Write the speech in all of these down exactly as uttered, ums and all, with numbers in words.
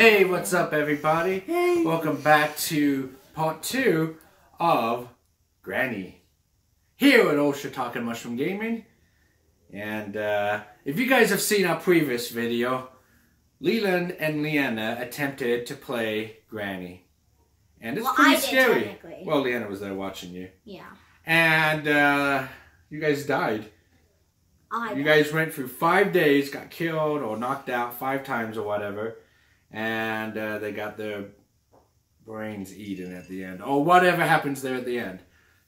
Hey, what's up everybody? Hey. Welcome back to part two of Granny. Here at Oh Shiitake Mushroom Gaming. And uh, if you guys have seen our previous video, Leland and Leanna attempted to play Granny. And it's well, pretty I did, scary. Technically. Well, Leanna was there watching you. Yeah. And uh, you guys died. I you guys went through five days, got killed or knocked out five times or whatever. And uh, they got their brains eaten at the end. Or whatever happens there at the end.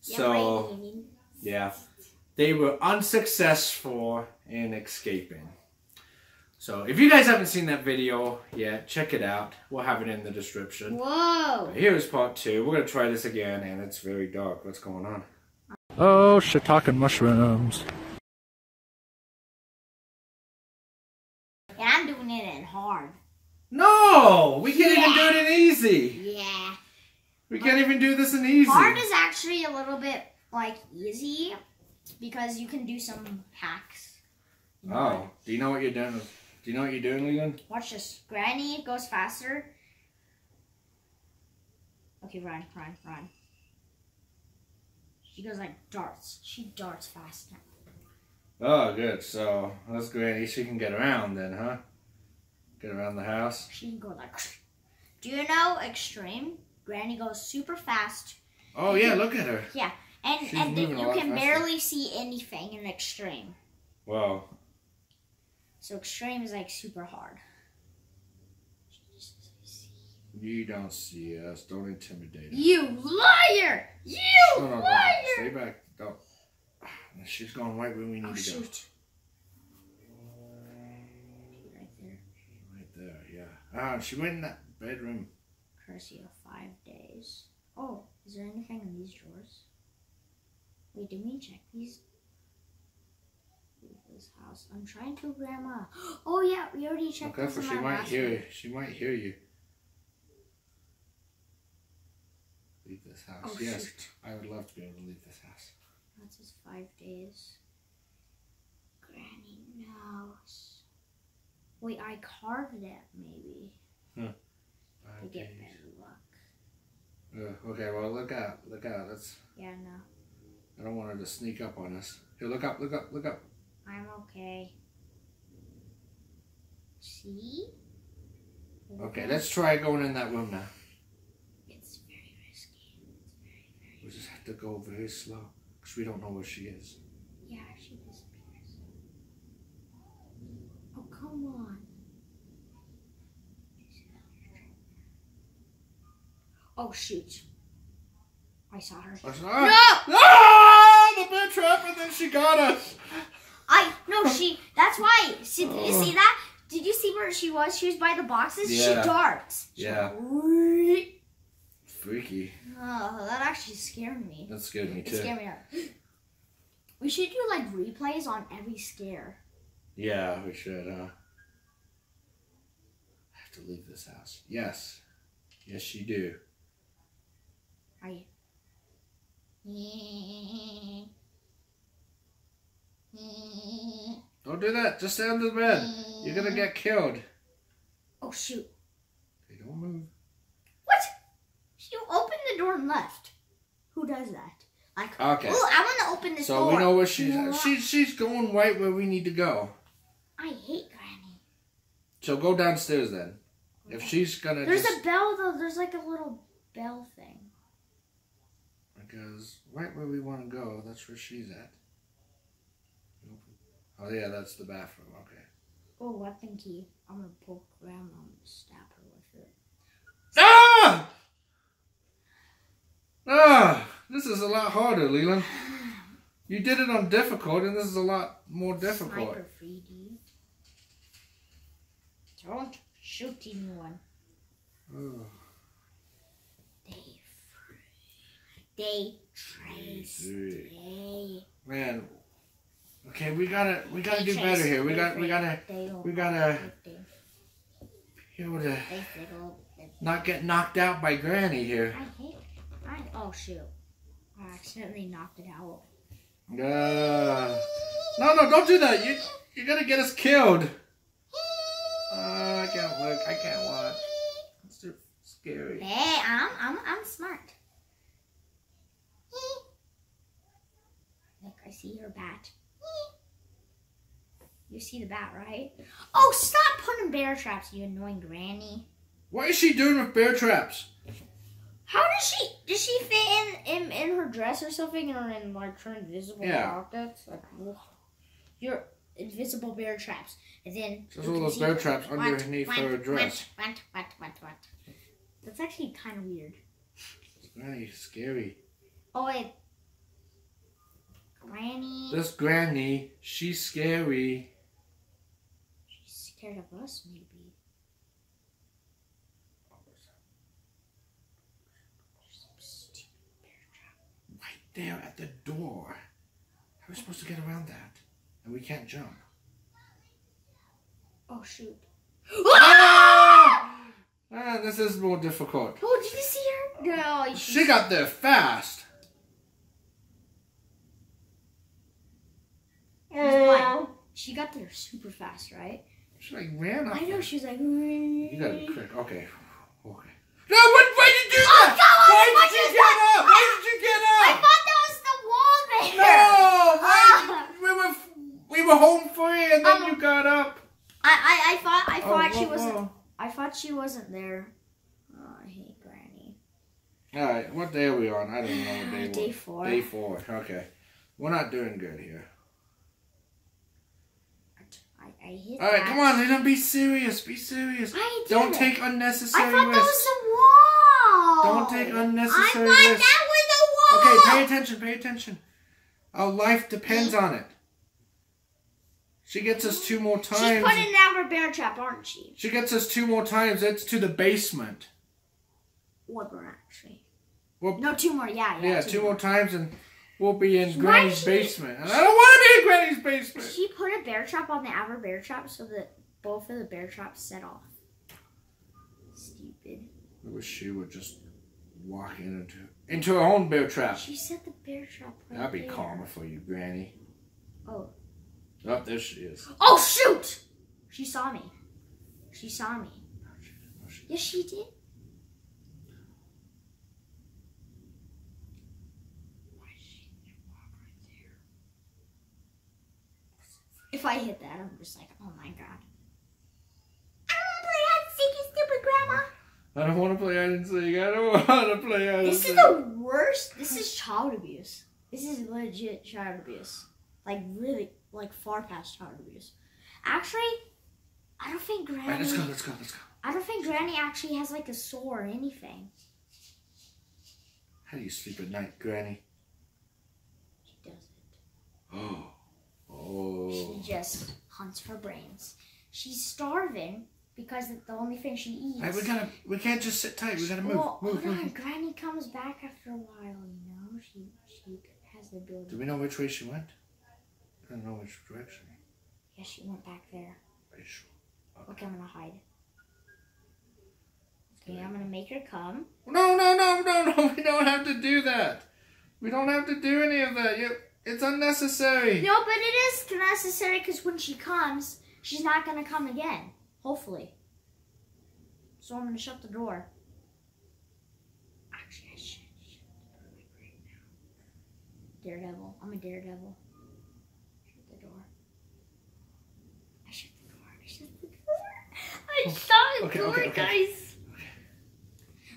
Yeah, so, yeah. They were unsuccessful in escaping. So, if you guys haven't seen that video yet, check it out. We'll have it in the description. Whoa! But here's part two. We're going to try this again, and it's very dark. What's going on? Oh, shiitake mushrooms. And I'm doing it in hard. No! We can't yeah. even do it in easy! Yeah. We can't even do this in easy. Hard is actually a little bit, like, easy, because you can do some hacks. You know oh. What? Do you know what you're doing? Do you know what you're doing, Leland? Watch this. Granny goes faster. Okay, run, run, run. She goes like darts. She darts faster. Oh, good. So, that's Granny. She can get around then, huh? Get around the house. She can go like... Do you know extreme? Granny goes super fast. Oh yeah, look at her. Yeah, and, and then you can faster. barely see anything in extreme. Wow. So extreme is like super hard. You don't see us. Don't intimidate us. You liar! You no, no, liar! Stay back. Don't. She's going right where we need oh, to shoot. go. Ah, she went in that bedroom. Curse you, five days. Oh, is there anything in these drawers? Wait, did we check these? This house. I'm trying to, Grandma. Oh yeah, we already checked. Okay, so she might hear you. She might hear you. Leave this house. Oh, yes, shoot. I would love to be able to leave this house. That's just five days. Granny, no. Wait, I carved that maybe. Huh. To get better luck. Uh, okay, well look out, look out. That's. Yeah, no. I don't want her to sneak up on us. Here, look up, look up, look up. I'm okay. See? Look okay, up. Let's try going in that room now. It's very risky. It's very, very. We just have to go very slow, cause we don't know where she is. Yeah, she is. Come on. Oh shoot. I saw her. I saw her. No! No! The bear trap and then she got us. I no she that's why. See, did you see that? Did you see where she was? She was by the boxes? Yeah. She darts. Yeah. Freaky. Oh, that actually scared me. That scared me too. It scared me up. We should do like replays on every scare. Yeah, we should, huh? I have to leave this house. Yes. Yes, you do. Are you? Don't do that. Just stay under the bed. You're going to get killed. Oh, shoot. Okay, don't move. What? You opened the door and left. Who does that? Like, okay. Oh, I want to open this so door. So we know where she's at. She, she's going right where we need to go. I hate Granny. So go downstairs then. Okay. If she's gonna. There's just... a bell though. There's like a little bell thing. Because right where we want to go, that's where she's at. Oh yeah, that's the bathroom. Okay. Oh, weapon key. I'm gonna poke Grandma and stab her with it. Ah! Ah! This is a lot harder, Leland. You did it on difficult, and this is a lot more difficult. Don't shoot anyone. Oh. Day three. Day trace. Day three. Man, okay, we gotta we gotta do better here. We got we gotta we gotta be able to not get knocked out by Granny here. I hate. I oh shoot. I accidentally knocked it out. Uh, no, no, don't do that. You, you're going to get us killed. Uh, I can't look. I can't watch. It's scary. Hey, I'm I'm I'm smart. Look, I see your bat. You see the bat, right? Oh, stop putting bear traps, you annoying granny. What is she doing with bear traps? How does she, does she fit in, in, in her dress or something, or in like her invisible outfits? Yeah. Like, your invisible bear traps. And then there's all those bear traps underneath her dress. What, what, what, what, what. That's actually kind of weird. Granny is scary. Oh, wait. Granny. This granny, she's scary. She's scared of us, maybe. They're at the door. How are we supposed to get around that? And we can't jump. Oh, shoot. Ah! Ah, this is more difficult. Oh, did you see her? No. You she got there fast. Uh, she got there super fast, right? She like ran up. I know, she's like... You got it quick. Okay. Okay. No, what, why did you do that? Oh, God, why did you get that? Up? Why did you get up? I thought that was the wall there. No, why? Uh, we were we were home free, and then um, you got up. I I, I thought I thought oh, she oh, wasn't. Oh. I thought she wasn't there. Oh, I hate Granny. All right, what day are we on? I don't know what day. Day four. Day four. Okay, we're not doing good here. I, I hate All right, that. Come on, Leland, be serious. Be serious. I don't take unnecessary risks. I thought risks. that was the wall. Don't take unnecessary risks. I thought that was a wall. Okay, pay attention, pay attention. Our life depends on it. She gets us two more times. She's putting down her bear trap, aren't she? She gets us two more times. It's to the basement. One more, actually. Well, no, two more, yeah. Yeah, yeah two, two more. more times and we'll be in Granny's she, basement. And she, I don't want to be in Granny's basement. She put a bear trap on the outer bear trap so that both of the bear traps set off. Stupid. I wish she would just walk in into, into her own bear trap. She set the bear trap right That'd be there. Calmer for you, Granny. Oh. Oh, there she is. Oh, shoot! She saw me. She saw me. No, she didn't. No, she didn't. Yes, she did. Why did she walk right there? If I hit that, I'm just like, oh my god. I don't want to play hide and seek, you stupid grandma. I don't want to play hide and seek. I don't want to play hide and seek. This is the worst. This is child abuse. This is legit child abuse. Like, really, like, far past child abuse. Actually, I don't think Granny... Right, let's go, let's go, let's go. I don't think Granny actually has, like, a sore or anything. How do you sleep at night, Granny? She doesn't. Oh. Oh. She just hunts for brains. She's starving. Because it's the only thing she eats. Right, we gotta, we can't just sit tight. We gotta move. Well, move, hold on. Move. Granny comes back after a while. You know, she she has the ability. Do we know which way she went? I don't know which direction. Yeah, she went back there. Are you sure? Okay. Okay, I'm gonna hide. Okay, I'm gonna make her come. No, no, no, no, no! We don't have to do that. We don't have to do any of that. You, it's unnecessary. No, but it is necessary because when she comes, she's not gonna come again. Hopefully. So I'm going to shut the door. Actually, I should shut the door right now. Daredevil. I'm a daredevil. Shut the door. I shut the door. I shut the door. I shut the okay, door, okay, okay. guys. Okay.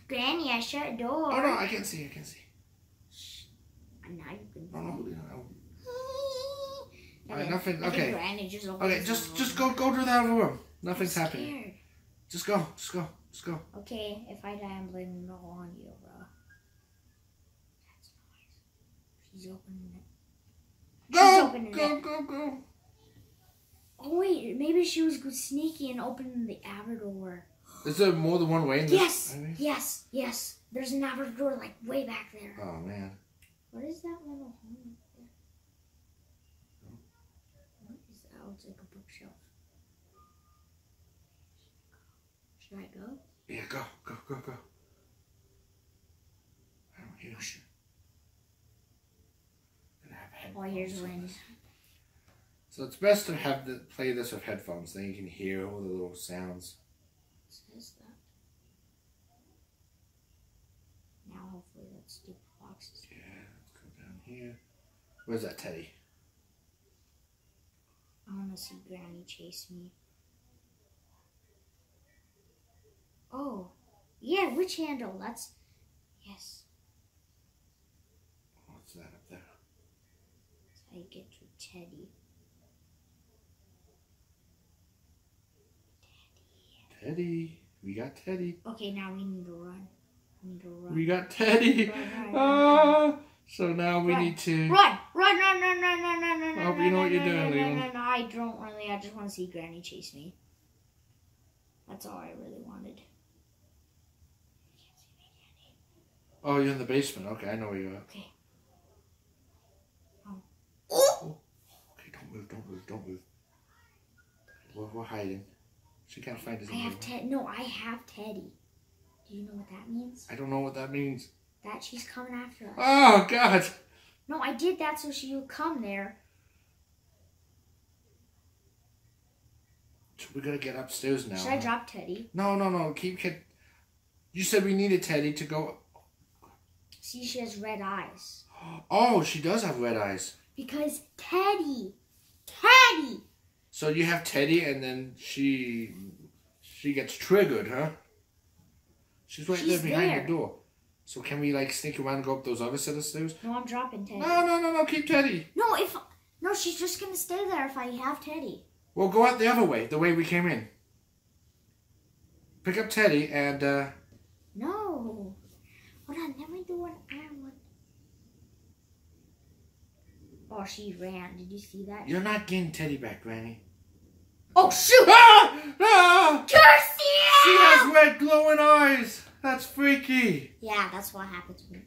Granny, I shut a door. Oh, no, I can't see. I can't see. Shh. Now you can see. Oh, no, no. All right, nothing. Okay. Granny just okay, just, just go, go to that room. Nothing's happening. Just go. Just go. Just go. Okay, if I die, I'm blaming it all on you, bro. That's nice. She's opening it. Go! She's opening go, it. Go, go, go. Oh, wait. Maybe she was sneaky and opening the outer door. Is there more than one way in this? Yes. I mean? Yes. Yes. There's an outer door, like, way back there. Oh, man. What is that little home? What is that? Oh, it's like a bookshelf. Should I go? Yeah, go, go, go, go. I don't hear shit. Oh, here's wind. So it's best to have the play this with headphones, then you can hear all the little sounds. What is that? Let's do boxes. Yeah, let's go down here. Where's that Teddy? I want to see Granny chase me. Oh, yeah, witch handle. That's, yes. What's that up there? So I get to Teddy. Teddy. Teddy. We got Teddy. Okay, now we need to run. We need to run. We got Teddy. Run, run, run, ah, so now we run. need to... Run! Run, run, run, run, run, run, run, I hope you know what you're doing, Leland. No, no, no, I don't really. I just want to see Granny chase me. That's all I really wanted. Oh, you're in the basement. Okay, I know where you are. Okay. Um. Oh. Okay, don't move, don't move, don't move. We're, we're hiding. She can't find his I have Ted. No, I have Teddy. Do you know what that means? I don't know what that means. That she's coming after us. Oh, God. No, I did that so she would come there. So we gotta get upstairs now. Should I huh? drop Teddy? No, no, no. Keep. Keep you said we needed Teddy to go. See, she has red eyes. Oh, she does have red eyes. Because Teddy, Teddy. So you have Teddy, and then she she gets triggered, huh? She's right She's there behind there. the door. So can we like sneak around and go up those other set of stairs? No, I'm dropping Teddy. No, no, no, no, keep Teddy. No, if no, she's just gonna stay there if I have Teddy. Well, go out the other way, the way we came in. Pick up Teddy and. Uh, no, hold on. Let me do what I want. Oh, she ran. Did you see that? You're not getting Teddy back, Granny. Oh, shoot! Ah! Ah! Curse! She has red glowing eyes. That's freaky. Yeah, that's what happens when.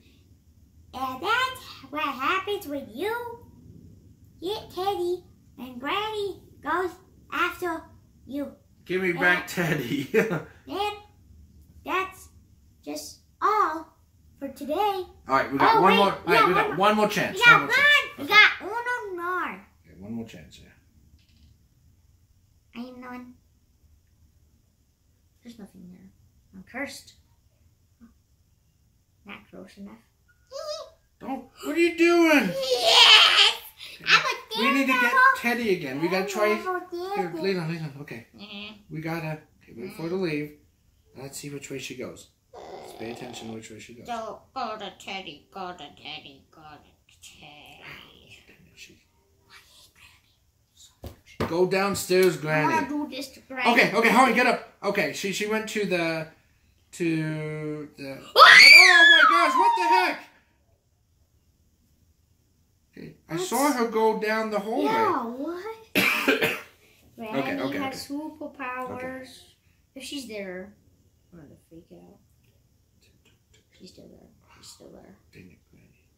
And that's what happens when you get Teddy and Granny goes after you. Give me and back Teddy. And that's just all for today. All right, we got oh, one wait. more. All right, we, we got one more chance. We got one. More one. We got one more. Okay, one more chance. Yeah. I ain't none. There's nothing there. I'm cursed. Not close enough. Don't. What are you doing? Yes! I'm a We need to get Teddy again. We gotta try. Here, Leland, Leland, okay. Mm-hmm. We gotta. Okay, wait for her to leave. Let's see which way she goes. Let's pay attention which way she goes. Go, go to Teddy, go to Teddy, go to Teddy. She... I hate Granny so much. Go downstairs, Granny. I wanna do this to Granny. Okay, okay, hurry, get up. Okay, she she went to the. To the. Oh my gosh, what the heck? Okay, I That's... saw her go down the hallway. Yeah, what? Granny okay, okay, has okay. superpowers. Okay. If she's there, I'm gonna freak out. She's still there. She's still there. Dang it, Granny.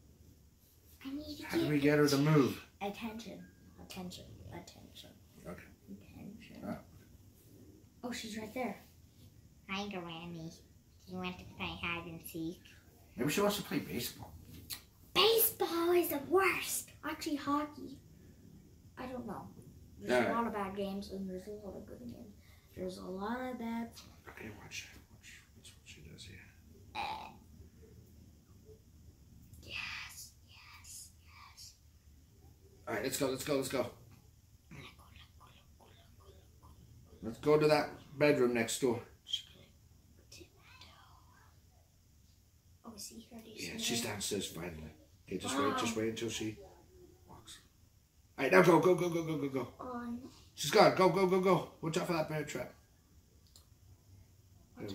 I need to How do we get her to move? Attention. Attention. Attention. Okay. Attention. Oh, oh she's right there. Hi, Granny. Do you want to play hide and seek? Maybe she wants to play baseball. Baseball is the worst. Actually, hockey. I don't know. There's yeah. a lot of bad games and there's a lot of good games. There's a lot of bad. Okay, watch. Watch. That's what she does here. Uh, yes, yes, yes. All right, let's go. Let's go. Let's go. Let's go to that bedroom next door. See her, do yeah, she's downstairs finally. Okay, just wow. wait, just wait until she walks. All right, now go, go, go, go, go, go, go. Um, she's gone. Go, go, go, go. Watch out for that bear trap. Okay,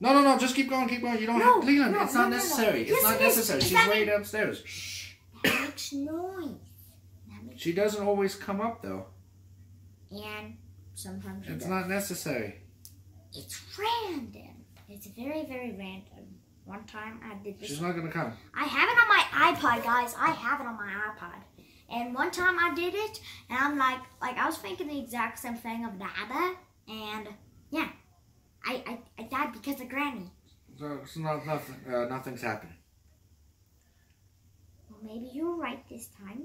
no, no, no. Just keep going, keep going. You don't no, have, Leland. No, it's not no, necessary. No, no. It's yes, not it necessary. Is. She's that... way downstairs. Shh. That makes noise. That makes she doesn't always come up though. And sometimes it's not necessary. It's random. It's very, very random. One time I did this. She's not going to come. I have it on my iPod, guys. I have it on my iPod. And one time I did it, and I'm like, like I was thinking the exact same thing of the ABBA, and yeah, I, I, I died because of Granny. So, so not, nothing, uh, nothing's happening. Well, maybe you're right this time.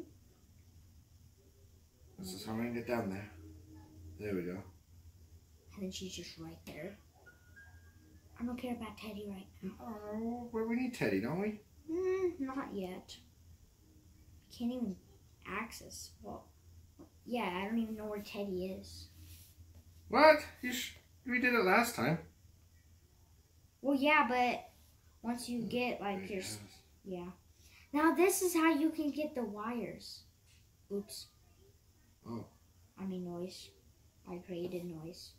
This is how we can get down there. There we go. And then she's just right there. I don't care about Teddy right now. Oh, well, we need Teddy, don't we? Mm, not yet. I can't even access. Well, yeah, I don't even know where Teddy is. What? You sh we did it last time. Well, yeah, but once you get, like, yes. your... Yeah. Now, this is how you can get the wires. Oops. Oh. I mean, noise. I created noise.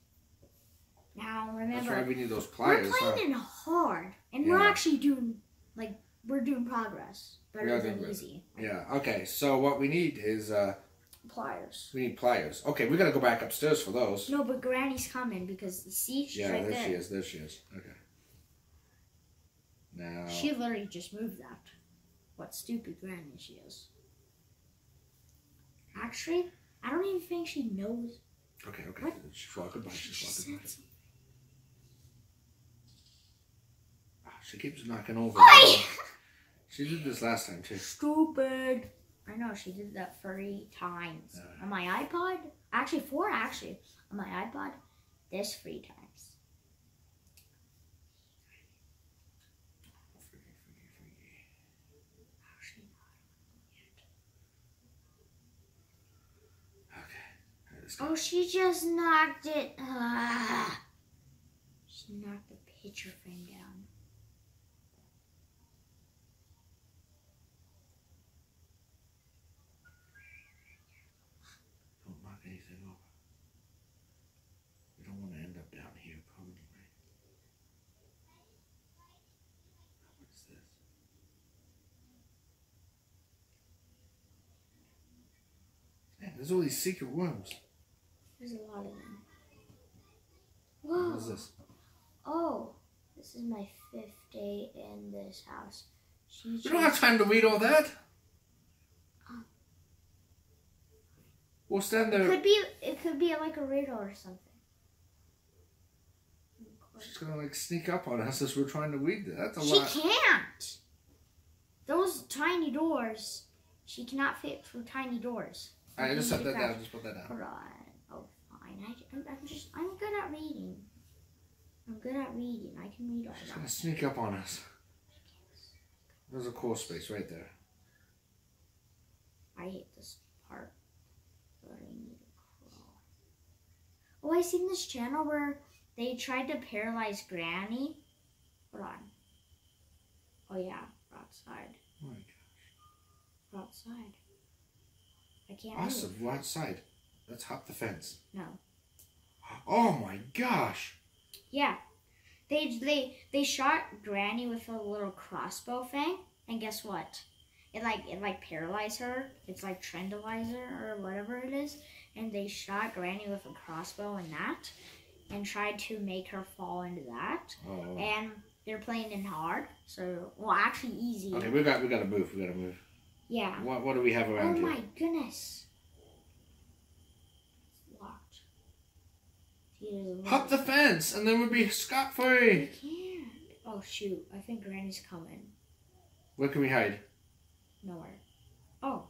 Now, remember... That's why we need those pliers, We're playing huh? in hard. And yeah. we're actually doing, like, we're doing progress. Better than easy. Yeah, okay. So, what we need is, uh... pliers. We need pliers. Okay, we gotta go back upstairs for those. No, but Granny's coming because, see? She's yeah, right there. Yeah, there she is. There she is. Okay. Now... She literally just moved that. What stupid Granny she is. Actually, I don't even think she knows. Okay, okay. What? She's walking by. She's walking by. Oh, she keeps knocking over. I... She did this last time, too. Stupid. I know, she did that three times. Uh, on my iPod? Actually, four, actually. On my iPod, this three times. Free, free, free. Actually, not yet. Okay. Oh, she just knocked it. Uh, she knocked the picture frame down. There's all these secret rooms. There's a lot of them. Whoa. What is this? Oh, this is my fifth day in this house. She you don't have time to read all that. Oh. We'll stand there. It could be, it could be like a radar or something. She's gonna like sneak up on us as we're trying to read that. That's a she lot. She can't. Those tiny doors. She cannot fit through tiny doors. I just set that down. Just put that down. Hold on. Oh, fine. I, I'm, I'm just. I'm good at reading. I'm good at reading. I can read all that. She's gonna sneak up on us. There's a cool space right there. I hate this part. But I need to crawl. Oh, I seen this channel where they tried to paralyze Granny. Hold on. Oh yeah, we're outside. Oh my gosh. We're outside. I can't awesome, move. We're outside. Let's hop the fence. No. Oh my gosh. Yeah. They they they shot Granny with a little crossbow thing, and guess what? It like it like paralyzed her. It's like trendalyzer or whatever it is. And they shot Granny with a crossbow and that and tried to make her fall into that. Oh. And they're playing in hard, so well actually easy. Okay, we got we gotta move, we gotta move. Yeah. What, what do we have around here? Oh my here? goodness. It's locked. It's Hop the fence and then we'll be scot free. I can't. Oh shoot. I think Granny's coming. Where can we hide? Nowhere. Oh.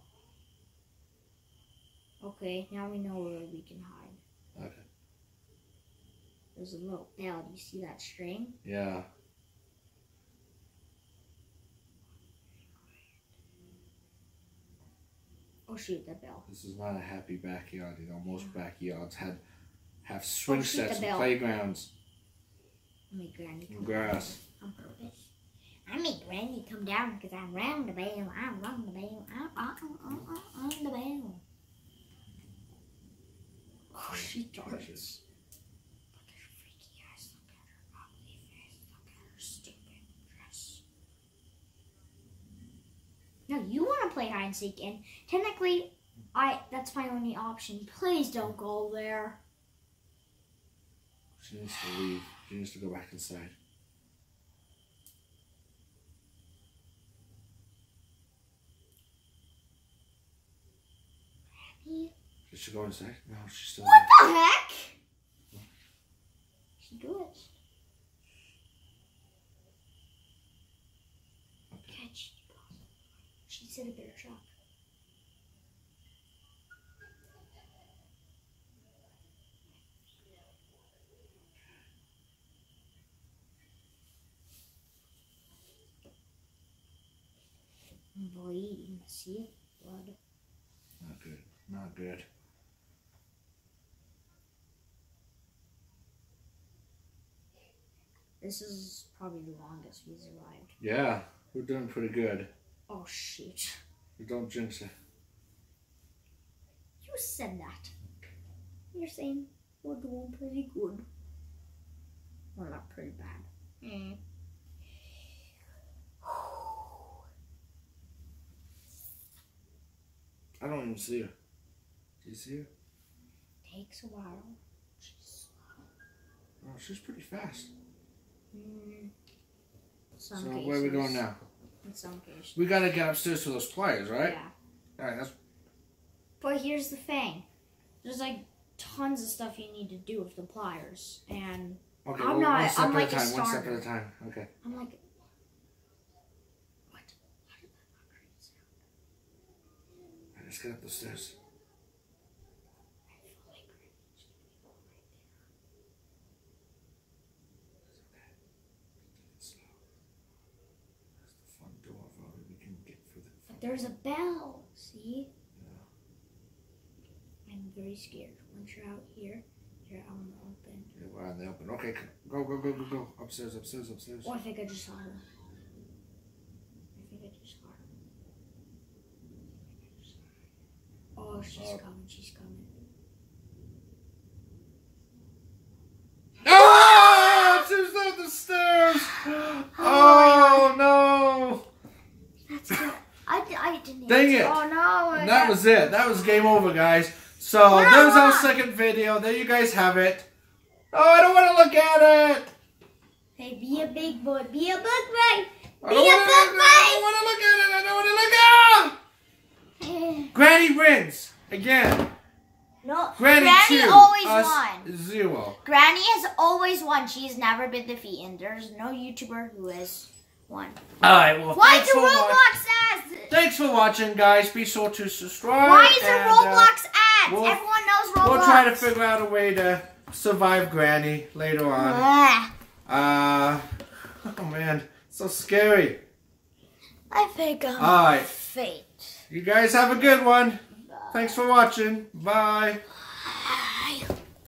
Okay, now we know where we can hide. Okay. There's a little bell. Do you see that string? Yeah. Oh shoot, the bell. This is not a happy backyard, you know. Most backyards had have swing oh, sets and playgrounds. I made Granny come grass. down. On purpose. I made Granny come down because I rang the bell. I rung the bell. I uh, uh, uh, uh, rung the bell. Oh, she darts. Look at her freaky eyes. Look at her ugly face. Look at her stupid dress. No, you want to play hide and seek and technically, I that's my only option. Please don't go there. She needs to leave. She needs to go back inside. Granny? Did she go inside? No, she's still What there. the heck? What? She do it. Okay. Catch. She said a bear shot. Bleeding. See blood. Not good. Not good. This is probably the longest we survived. Yeah, we're doing pretty good. Oh shoot! Don't jinx it. You said that. You're saying we're doing pretty good. We're not pretty bad. Mm. I don't even see her. Do you see her? Takes a while. She's slow. Oh, she's pretty fast. Mm. So cases. Where are we going now? In some cases. We gotta get upstairs to those players, right? Yeah. Alright, that's... But here's the thing. There's like tons of stuff you need to do with the pliers, and okay, I'm well, not. One step I'm at like a time. Starter. One step at a time. Okay. I'm like. What? How did that not create sound? Alright, let's get up the stairs. I feel like Granny's gonna be all right there. It's okay. Let's do it slow. That's the front door. Probably we can get through the front. But there's a bell. See. I'm very scared. Once you're out here, you're out in the open. Yeah, we're out in the open. Okay, go, go, go, go, go. Upstairs, upstairs, upstairs. Oh, I think I just saw her. I think I just saw her. Oh, she's uh, coming, she's coming. Ah! She's down the stairs! Oh, oh no! That's good. I, I didn't Dang it! Oh, no! And that was it. That was game over, guys. So, no! There's our second video. There you guys have it. Oh, I don't want to look at it. Hey, be a big boy. Be a big boy. Be a big boy. I don't want to look at it. I don't want to look at it. Granny wins. Again. No. Granny, Granny two, always won. Zero. Granny has always won. She's never been defeated. There's no YouTuber who has won. Alright, well, Why thanks do for Roblox ads? Thanks for watching, guys. Be sure to subscribe. Why is there Roblox uh, ads? We'll, Everyone knows Roblox. We'll try to figure out a way to survive Granny later on. Yeah. Uh, oh man, so scary. I think I'm All right. fate. You guys have a good one. Bye. Thanks for watching. Bye.